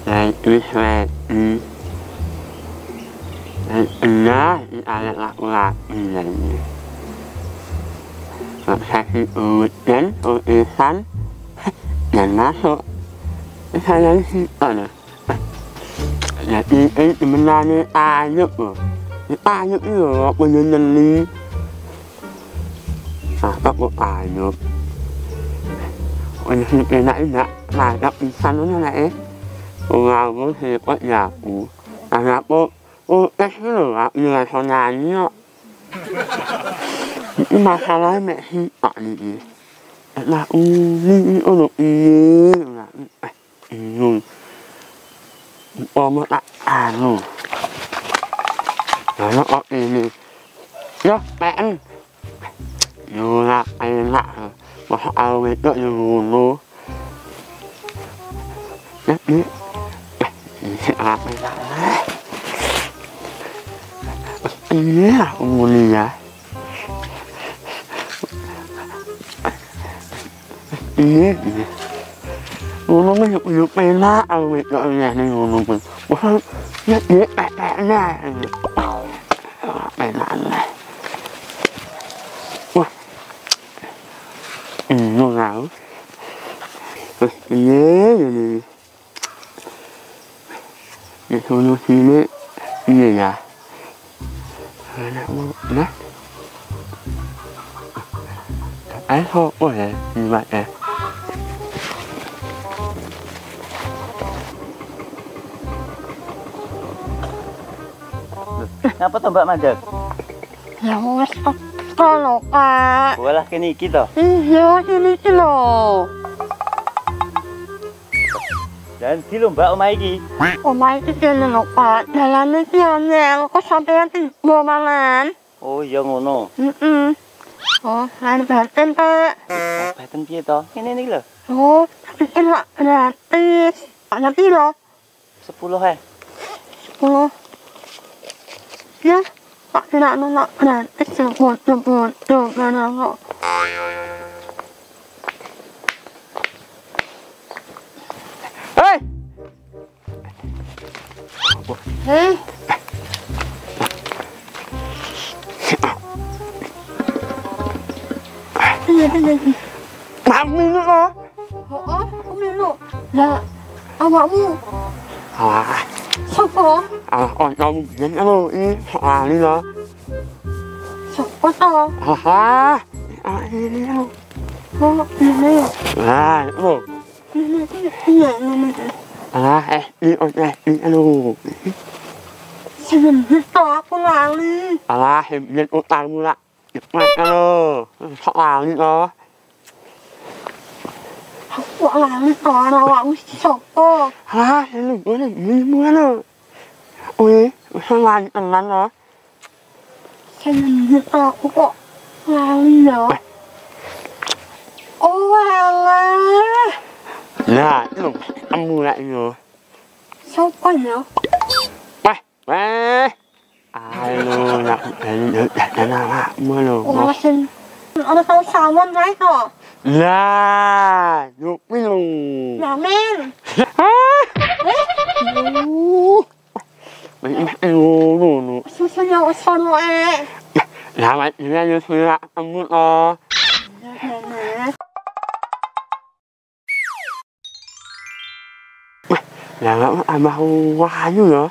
dan Ismail dan Allah di anak laki-laki lainnya. Maksudnya urutan, urusan, dan masuk ke dalam situ. Jadi ini sebenarnya ayat loh. Ayat itu loh, beneran ini. Apa kok ayat? Udah enak-enak, mantap pisang itu enak. Ngomong hebat jago. Anakku, itu loh, nilai sonanya. Ini masalahnya hebat nih. Enak, ini udah ini. Oma tak anu, karena kok ini, ya pen, juga enak, masa awet tak dulu, jadi, apa namanya, ini lah umurnya, ini. Ngono mah yo penak awet kok ngene ngono pun. Wah, nek penak. Penak. Wah. Ngono ngau. Ye. Ye sono sini. Iya ya. Ana mau na. Ai ho oh ya, gimana ya? Ngapa toh Mbak Madeg? Ya wis kono, Kak. Walah kene iki to. Iya, kene iki lho. Dan di lho Mbak omah iki. Omah iki kene lho, Pak. Dalane iki anyel, kok sampeyan tiba malam. Oh, iya ngono. Heeh. Oh, lan baten, Pak. Baten piye to? Kene iki lho. Oh, iki lho gratis. Ana piro? 10 10. Ya, tak kena nolak gratis bodoh-bodoh karena kok. Hei! Hei! Iya. Kamu minum kok? Oh, aku minum. Lah, awakmu. Awak. Sopo? Kamu bikin kalau ini soal ini loh. Sopo toh? Ini loh. Ini. Nah, loh. Ini ini loh. Sebenernya toh aku lali. Sebenernya utangmu lah. Cepat loh. Soal ini loh. Aku lali toh, aku sopo. Ini boleh belimu loh. Wih, selan tenan loh. Selan aku kok lali loh. Oh alah. Nah, lu kamu lah yo. Siapa yo? Wah. Ayo nak dan apa mulu. Oh, sen. Ada tahu salmon right kok. Lah, yuk minum. Namen. Aduh, susunya usah lo lama juga susunya amut lo. Lama abah wahyu lo.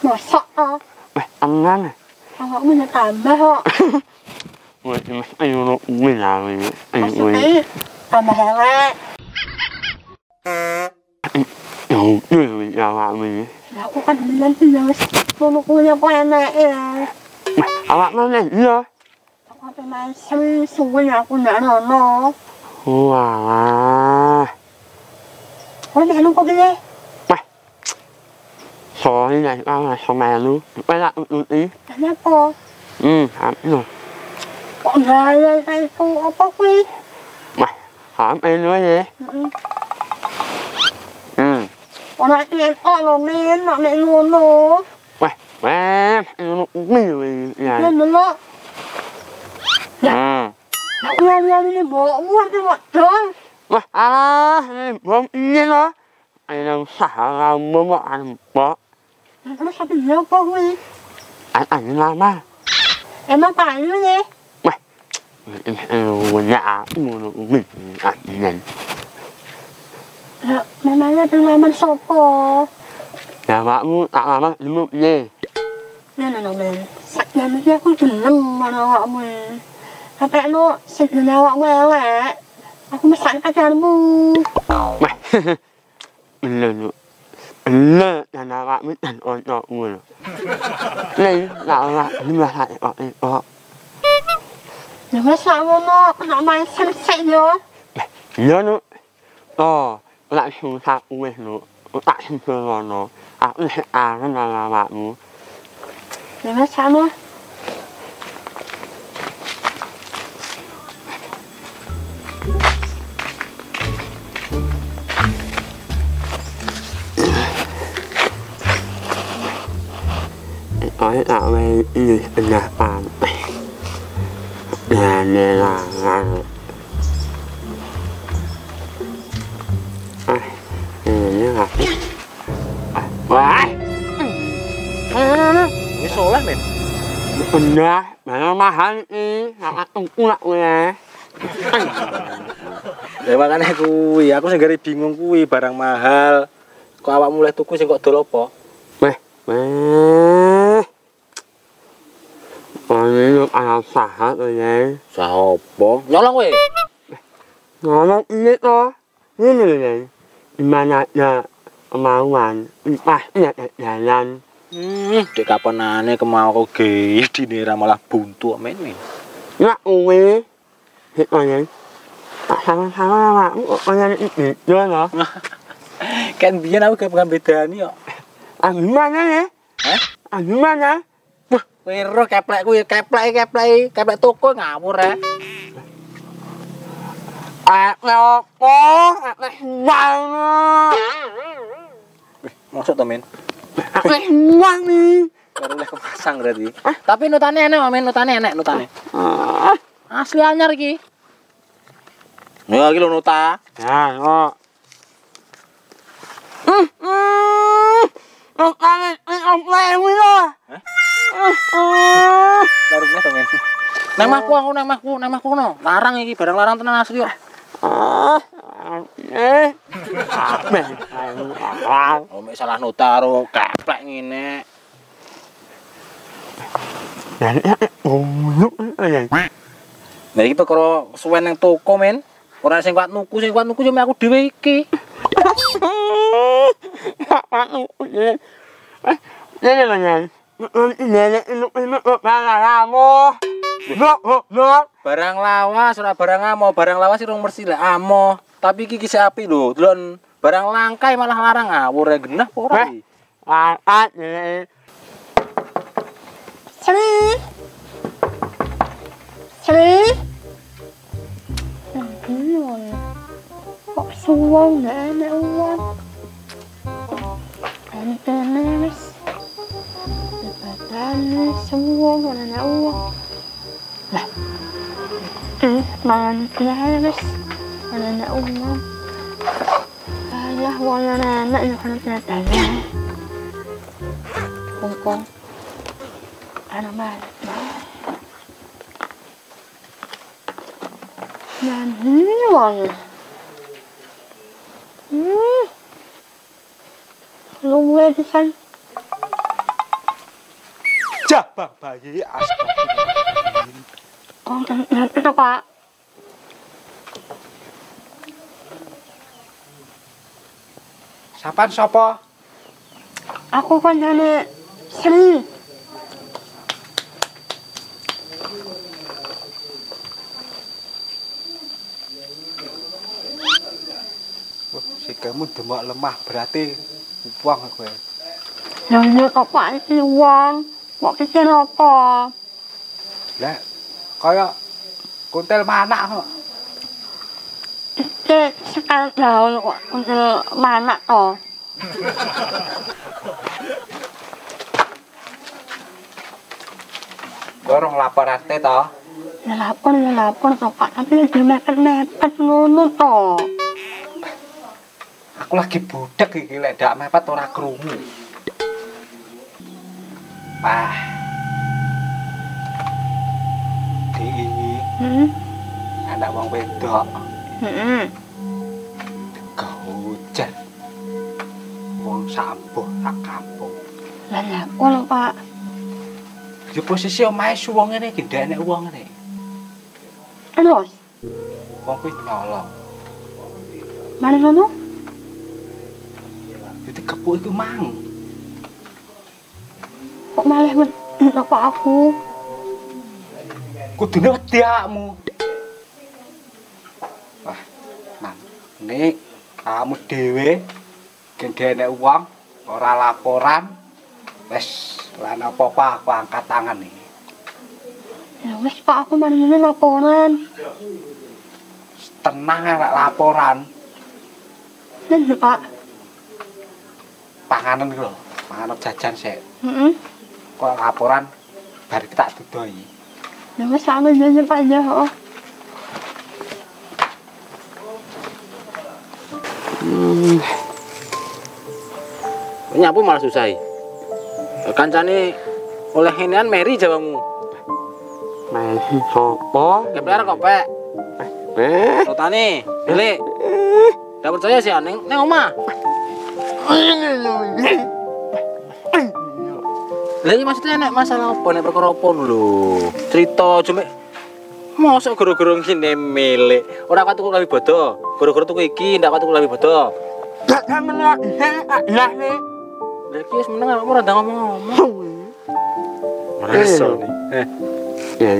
Masak lo. Angan. Kalau punya tambah lo. Ayo lo bilang ini. Maksudnya tambah helek. Yo, aku kan bilang tidak mau punya enak ya. Awak mana dia? Aku pemain semuanya aku tidak nono. Wah. Kau dah lupa dia? Wah. Soalnya awak sama lu, pernah ututi? Kenapa? Hamil. Kau dah ada tu apa kui? Wah, hamil lagi. Orang ini alamin nak menolong. Wah, menolong. Yang mana? Yang ini bawa uang tu macam. Aku aku masak pacarmu. Wah, belum, belum, dan awakmu dan onokmu. Nih, lawak ini masak ekor. Ya masak ngono, nak main sensei yo. Iya nu. Oh, lak susah weh nu. Tak sempurna. Aku sik arep lawakmu. Ya masak nu. Ôi tạo về người nhà bạn là nè là ai nè là ai cái số lắm mình còn nữa mà mahal ini sangat tungkulak ya ya makanya kuwi aku sing gari bingung kuwi barang mahal kok awak mulai tuku sing kok dol opo meh ini anak sahat ya sahopo nyolong we nyolong ini toh ini ya gimana ya kemauan pasti ada jalan di kapanane kemau kok gede dinera malah buntu amin ya uwe hikmahnya tak sama-sama aku kok pengen ini juga loh kan biar aku gak beda nih yuk gimana ya? Hah? Gimana? Wah, wero keplekku ya keplek toko ngawur ya apa? Keplek banget maksud toh men? Keplek banget nih baru leh kepasang berarti tapi nutane enak men, nutane asli anyar ki. Ya iki lho nota. Ya, kok. Kok kan omplewi lho. Hah? Darungna to men. Nang mahku no. Larang iki, barang larang tenan asli kok. Oh, mek salah nota karo keplek ngene. Nah iki perkara suwen nang toko men. Orang sing kuat nuku cuma aku dhewe iki. Barang lawas ora barang amo, barang lawas sing mersile amo. Tapi iki kisah api lho, delon barang langka malah larang ngawur e genah apa ora iki. Laat ngene. Sri. Kok suwong gak enak uang pentenes lebatannya suwong gak enak uang lah malah ngeles gak enak uang ayah uang gak enak ya karena tidak ada kongkong anak balik dan hilang lu mulai disana jabang bayi astagfirullahaladzim oh nanti tuh pak siapaan sopo? Aku kan dari Sri kamu demak lemah berarti uang gue ya ini apa ini uang mau pikir apa lah kayak kuntil mana ini sekali daun kuntil mana toh gue orang laporan toh ya lapor toh pak tapi dia mepet-mepet ngunu toh Aku lagi budek iki lek dak mepet ora krungu. Pah. Iki. Heeh. Ana wong wedok. Heeh. Teko hujan. Wong sambuh sak kampung. Lah lha kok, Pak? Yo posisi omahe suwung ngene iki ndak enek wong ngene. Terus. Wong kuwi nyolong. Mane rono? Itu kepuk itu mang. Kok malah apa aku? Kudune wedi akmu. Wah, Mang. Nek kamu dhewe gendene wong ora laporan. Wes, lan apa-apa aku angkat tangan iki. Ya wis Pak, aku maneh laporan. Tenang ora laporan. Nggih, Pak. Panganan iki lho, panganan jajan sik. Heeh. Kok laporan bar kita dudohi. Ya wis sampe jenenge Pak ya, heeh. Nyapu malah susah iki. Kancane oleh henean Mary jawamu. Mary sopo? Kepler kok, Pak. Rotane, Bilek. Gak percaya sih, Neng. Neng omah. Lagi maksudnya nek masalah apa nek perkara apa lho. Cerita cuma mosok goro-goro ngene melek. Ora katuku lawi bodho. Goro-goro tuku iki ndak katuku lawi bodho. Gak meneng. Lah iki. Lah iki wis meneng apa ora ndang ngomong-ngomong. Meraso nih. Ya.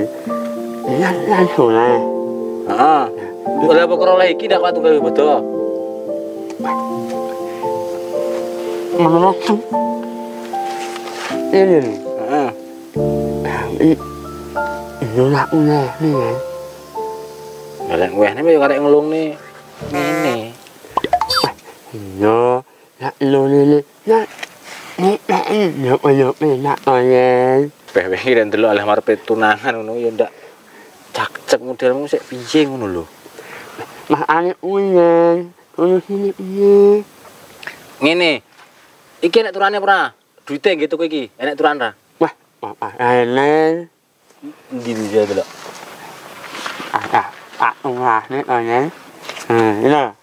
Ya langsung ae. Heeh. Oleh perkara iki ndak katuku lawi bodho. Menurutku ini nih, ini lah uneh nih ya. Galak uneh nih, baru karek ngelung nih, ini. Yo, nak ngelung ini, nak nyok nih, nak toyen. Bebek dan telur alah marpet tunangan, nu yo ndak cakcak modelmu sek piye ngono lho. Mah ane uneh, uneh ini piye. Ngene. Iki enak turane ora? Duite nggih tuku iki, enak turan ra? Wah, apa enak. Ndi dia delok. Ah, wah, nek ana. Iya.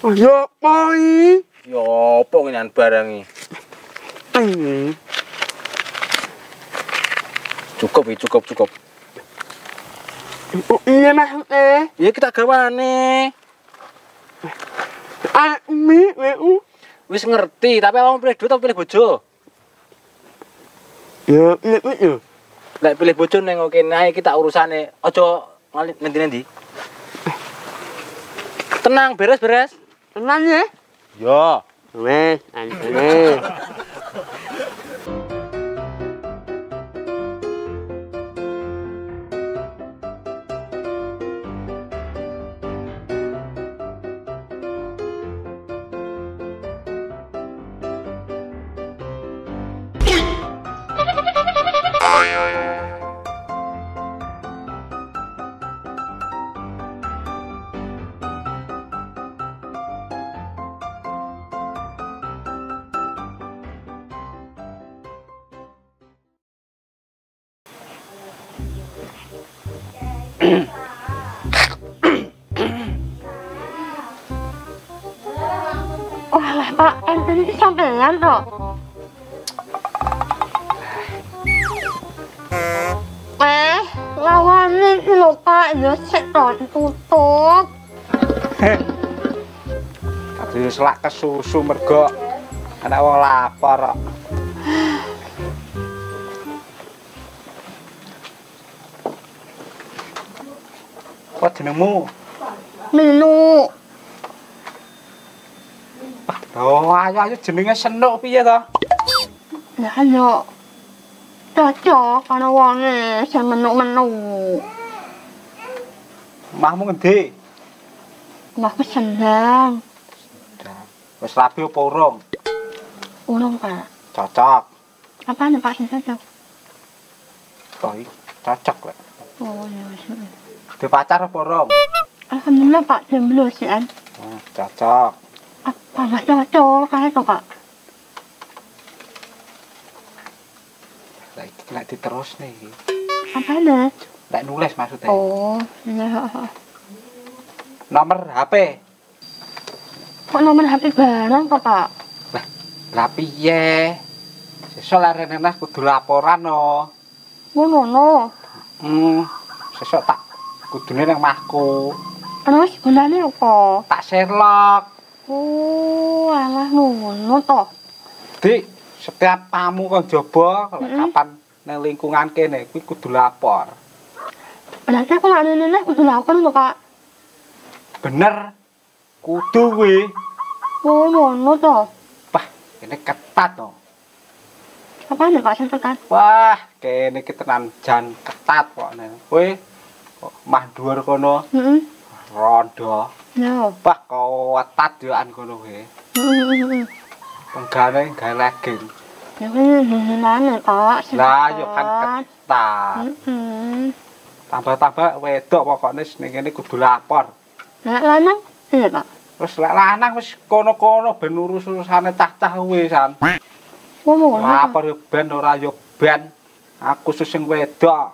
Oh, yo poi. Yo apa ngenan barang iki? Cukup iki, cukup. Iya mah eh. Ya kita gawane. Ami WU wis ngerti, tapi awakmu pilih duit apa pilih bojo? Ya, pilih bojo. Lek pilih bojo ning okene iki tak urusane, aja ngendi-endi. Tenang, beres. Tenang ya. Ya, wis, anjene. Pak, enten iki sampean to. Lawane iki lho Pak, yo sik tutup. Tapi selak kesusu mergo ana wong lapar kok. Apa jenengmu? Minu. Oh, ayo jenenge senuk piye to? Lah yo. Cocok ana wonge sing menuk-menuk. Mbahmu ngendi? Mbahku sendang. Wis rapi apa urung? Urung, Pak. Cocok. Apane Pak sing cocok? Koi, cocok lek. Oh, ya wis. Duwe pacar apa urung? Alhamdulillah Pak, belum sih an. Cocok. Apa cocok kayak itu, Kak? Nggak diterus nih. Apa nih? Nggak nulis maksudnya. Oh, iya. Nomor HP. Kok nomor HP barang, Kak? Lah, rapi ye. Sesok larene nas kudu laporan no. Ngono. Sesok tak kudune nang mahku. Terus gunane opo? Tak Sherlock. Oh, alah ngono to. Dik, setiap tamu kok njaba kapan nang lingkungan kene kuwi kudu lapor. Berarti kok larene nas kudu lapor lho, Kak. Bener. Kudu kuwi. Oh, ngono to. Wah, ini ketat to. Apa nih, Kak, sing ketat? Wah, kene iki tenan jan ketat kok ne. Kowe kok mah dhuwur kono. Heeh. Rondo. Yo. Wah, kuwat yoan kono kowe. Heeh. Penggane gawe legeng. Heeh, nane, Kak. Lah, yo kan ketat. Heeh. Tambah-tambah wedok pokoknya ning kene kudu lapor. Nek lanang? Iya, Kak. Terus lek lanang wis kono-kono ben urus-urusane cah-cah kuwi san. Ngono. Lapor yo ben ora yo ben. Aku khusus sing wedok.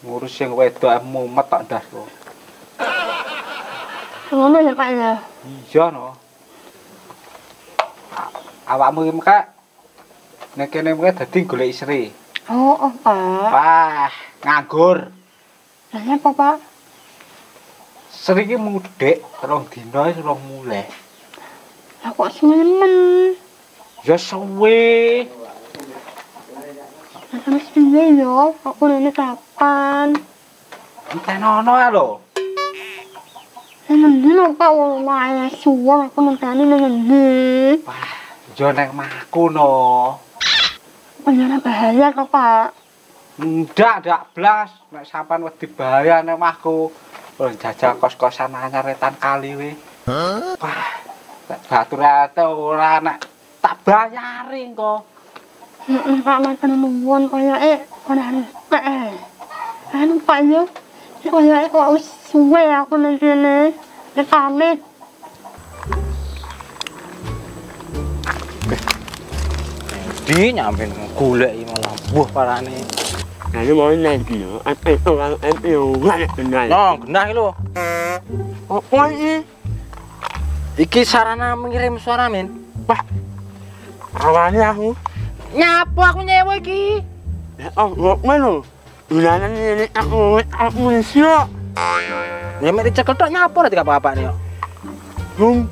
Ngurus sing wedok mumet tak ndas kok. Ngono ya, Pak ya. Iya no. Awakmu iki, Kak. Nek kene mung dadi golek istri. Oh, Pak. Wah, nganggur. Lah napa, Pak? Seringi mudik, terong dino wis rong mulai. Lah kok semen? Ya suwe. Terus piye yo? Aku nene kapan? Entenono ya lho. Nene lho kok omahe suwung aku mentani nene. Wah, yo nang mahku no. Penyana bahaya kok, Pak. Ndak blas, nek sampean wedi bahaya nang mahku. Wong jajal kos-kosan anyar wetan kali we. Hah? Wah, batur ate ora nak tak bayari engko. Heeh, Pak maten nuwun koyoke ana nek. Anu payu. Koyoke kok wis suwe aku nang kene. Wis pamit. Di nyampe golek malah buh parane. Ayo mau nanti yo, apa orang MPO banyak kenal. Nong, kenal lo. Apa ini? Iki sarana mengirim suara min. Wah, awalnya aku. Nyapu aku nyewa iki. Oh, ngomong lo. Dulanan ini aku siok. Ya mesti cekel tok nyapu ada apa-apa nih yo.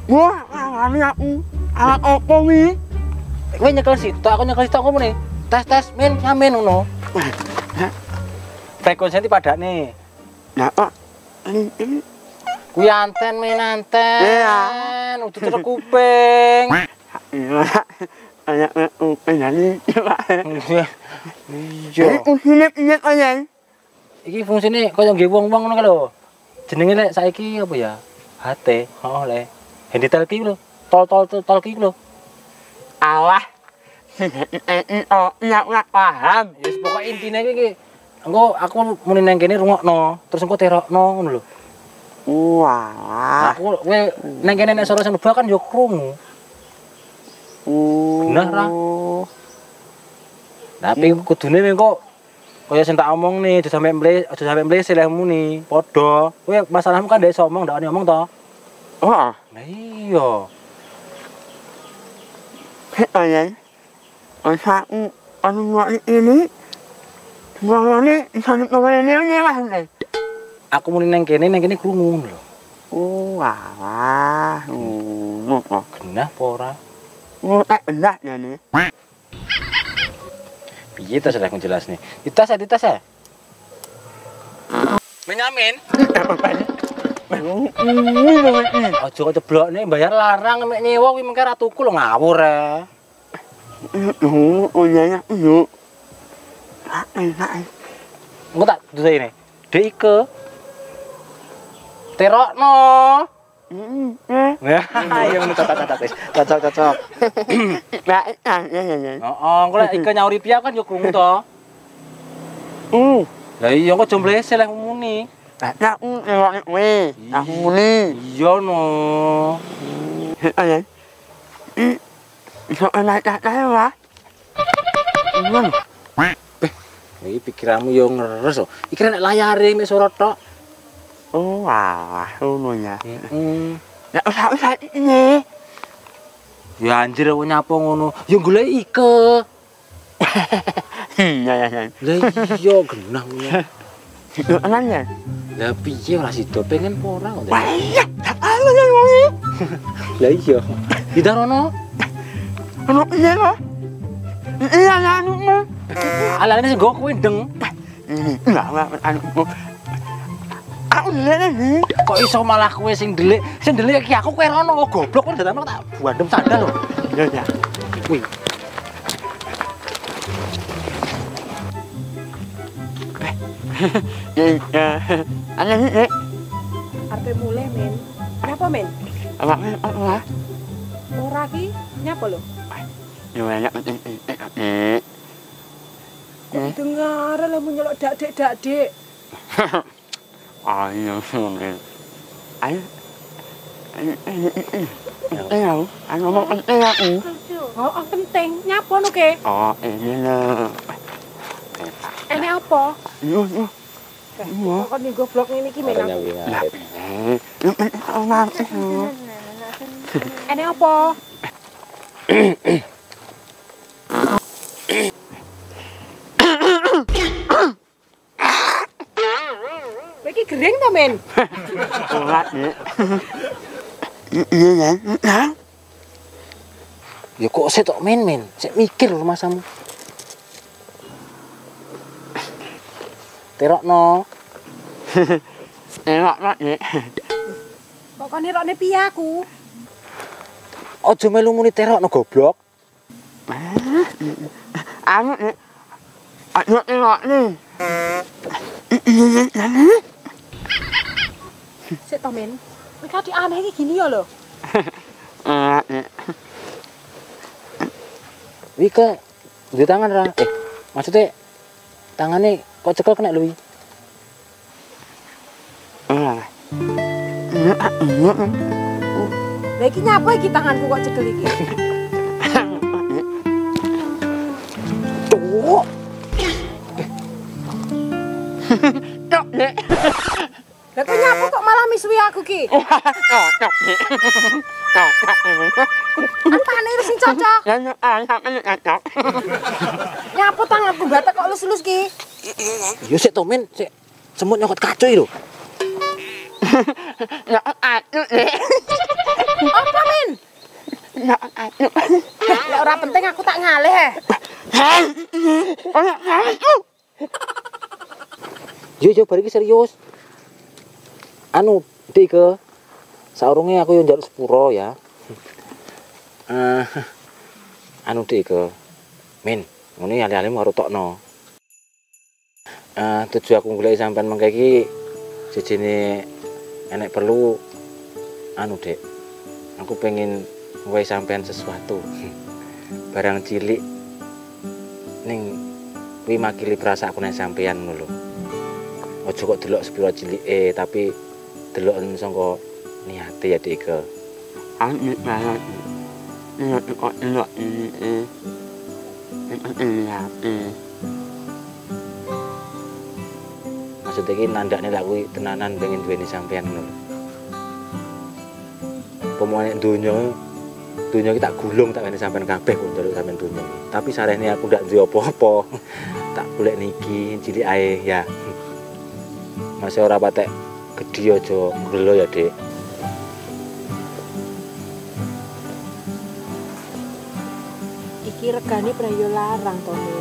Wah, awalnya aku. Alat apa wi? Gue nyekel situ, aku nyekel situ kamu nih. Tes min, ngamen uno. Frekuensi pada nih. Nah, ini. Kui anten main anten. Iya. Untuk terus kuping. Anak kuping ini. Iya. Fungsinya iya kan? Iki fungsinya kau yang gewang-wang nggak lo? Jenenge lek saiki apa ya? HT, oh lek. Handi telki lo, tol telki lo. Allah. Oh, nggak paham. Yes, pokok intinya iki. Engko aku muni nang kene rungokno, terus engko terokno ngono lho. Wah. Aku kowe nang kene nek sore semba kan yo krungu. Bener ra? Tapi kudune engko kaya sing tak omongni, aja sampe mlese lehmu ni, padha. Kowe masalahmu kan ndek somong, ndak omong to? Heeh. Lah iya. Ayan. Osa anu ini ngene isan ngene wae. Aku muni nang kene krungu lho. Oh, alah. Genah apa ora? Oh, tak genah jane. Piye ta salah njelasne? Ditas ya. Menyamin. Aja kok ceblokne bayar larang mek nyewa kuwi mengke ra tuku lho ngawur ae. Oh, iya. Enak. Engko tak dudune. Dek iki. Terokno. Nah, ya ngono cocok-cocok wis. Cocok-cocok. Baik, ya. Heeh, engko lek iki nyauri piye kan yo krungu to. Lah iya kok jomblese lek muni. Bapak ngelokne kowe, aku ngene. Iya no. Ayo. Iso enak ta wae. Ngono. Iki pikiranmu yo ngeres kok. Iki nek layare mek sorot tok. Oh, wah, ngono ya. Heeh. Ya usah iki. Ya anjir kowe nyapa ngono? Ya golek Ike. Ya. Lah genah ngono. Itu anaknya. Lah piye ora sida pengen apa ora ngono. Wah, iya. Halo ya ngono. Lah iya. Didarono. Ono piye kok? Iya anakmu. Alane sing nggo kuwi ndeng. Lah anakmu. Aku lene kok iso malah kowe sing ndelik iki aku kowe rono goblok kowe datang tak buandem sandal lho. Iya. Kuwi. Ya, aneh. Arpe mulai men. Kenapa men? Apa? Ora ki nyapa lho? Ya banyak penting. Dengar lah menyelok dak-dik. Ayo men. Ayo. Ayo ngomong penting aku. Oh, penting. Nyapa no ke? Oh, ini lho. Ini apa? Iya. Kok nih goblok ini gimana? Ini apa? Ini gering toh men? Enggak nih. Iya kan? Ya kok saya tok men? Saya mikir loh masamu. Terokno. Enak nak nek. Pokone rokne piye aku? Aja melu muni terokno goblok. Anu nek. Ayo terokne. Sik to men. Iki ati aneh iki gini ya lho. Wika, di tangan ra. Maksudnya tangane kok cekel kena luwi. Lah. Lah iki nyapa iki tanganku kok cekel iki. Tuh. Tok nek. Lah kok nyapa kok malah misuwi aku ki. Tok. Apane sing cocok? Nyapa tanganku batek kok lus-lus ki. Yo sik tomen, sik semut nyokot kacoy lho. Ya aduh. Apa men? Ya aduh. Lah ora penting aku tak ngalih eh. Yo bar iki serius. Anu, Dik ke. Saurunge aku yo njaluk sepuro ya. Anu Dik ke. Min, ngene ali-ali karo tokno. Tujuh aku golek sampean mengke iki jejene enek perlu anu Dek. Aku pengen nggawe sampean sesuatu. Barang cilik ning kuwi makili perasaanku nek sampean ngono lho. Aja kok delok sepira cilike tapi delok sangka niate ya Dek. Anu banget. Nek kok delok iki sedeki nandakne laku tenanan pengen duweni sampean ngono. Pomone donya iki tak gulung tak ngene sampean kabeh kok njaluk sampean donya. Tapi sarene aku ndak duwe apa-apa. Tak golek niki cilik ae ya. Masih ora patek gedhi aja ngrelo ya, Dik. Iki regane prayo larang to, Min.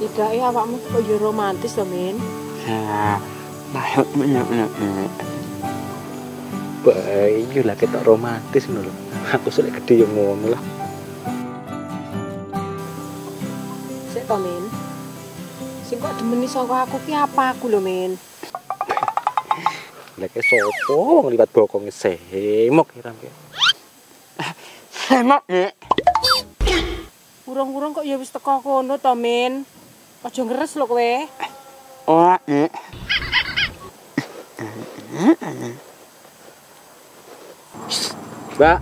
Idake awakmu kok yo romantis to, Min. Nah, bener. Bayu lah ketok romantis ngono lho. Aku selek gede yo ngono lah. Sik to, Min. Sing kok demeni saka aku ki apa aku lho, Min. Lek sapa wong liwat bokonge semok iram ki. Semok, Dik. Urung-urung kok ya wis teko kono to, Min. Aja ngeres lho kowe. Ora, Dik. Mbak.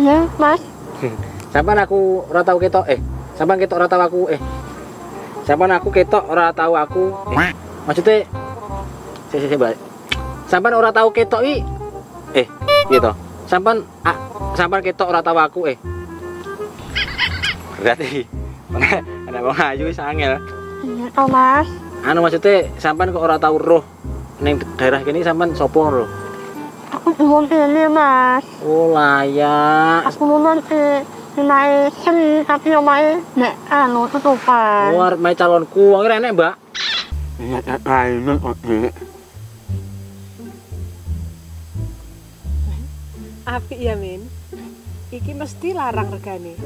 Iya, Mas. Sampan aku ora tau ketok sampan ketok ora tau aku sampan aku ketok ora tau aku. Maksudnya Mbak. Sampan ora tau ketok iki. Piye to? Sampan ketok ora tau aku Berarti ana wong ayu wis angel. Iya to, Mas. Anu maksudnya sampan kok ora tau roh ning daerah kene sampan sapa lho? Aku belum pilih, Mas. Oh, layak. Aku mau nanti naik seni, tapi omai nek anu tutupan. Luar main calonku, wong enek, Mbak. Nek ayo oke. Apik ya, Min. Iki mesti larang regane.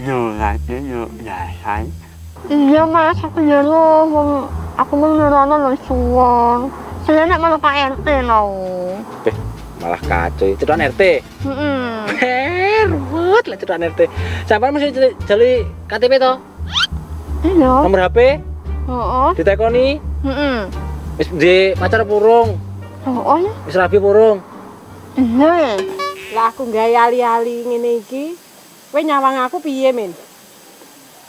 Yo lagi yo jalan. Iya, Mas, aku jero wong aku menerono lho suwon. Saya nak malah Pak RT lo. Malah kacau. Cedokan RT. Ruwet lah cedokan RT. Sampeyan mesti jeli KTP to? Iya. Nomor HP? Heeh. Ditekoni? Heeh. Wis ndek pacar purung. Heeh. Wis rabi purung. Iya. Lah aku gawe ali-ali ngene iki. Kowe nyawang aku piye, Min?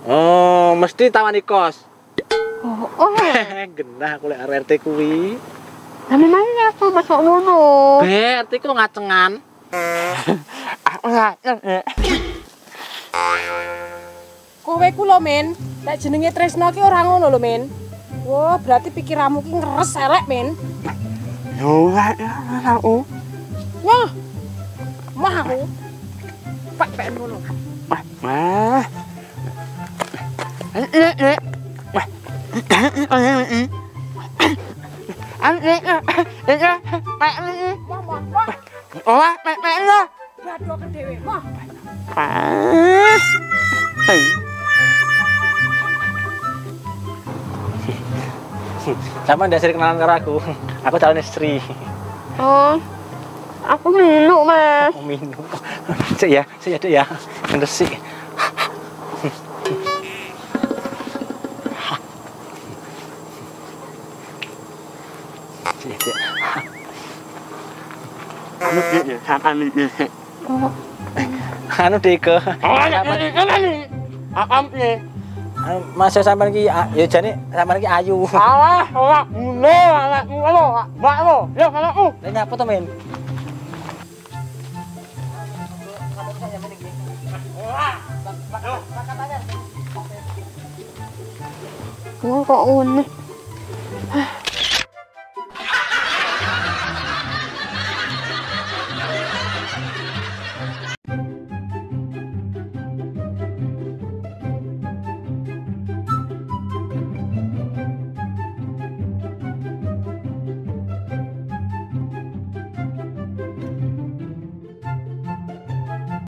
Oh, mesti tawani kos. Genah aku lek RT kuwi. Lah memangnya aku masuk ngono. RT ku ngacengan. Kowe ku lho, Min. Lek jenenge Tresno ki ora ngono lho, Min. Wah, berarti pikiranmu ki ngeres elek, Min. Yo wae ora aku. Wah. Mah aku. Pak ngono. Mah. Wah. Sama ndak sering kenalan karo aku. Aku calon istri. Oh. Aku minum, Mas. Aku minum. Saya ya. Resik. Anu deke. Masa sampean ki ya jane sampean ki ayu. Alah, ora ngene, ora ngono, mbakmu. Ya anakku. Lah nyapa to, Min? Kok unik.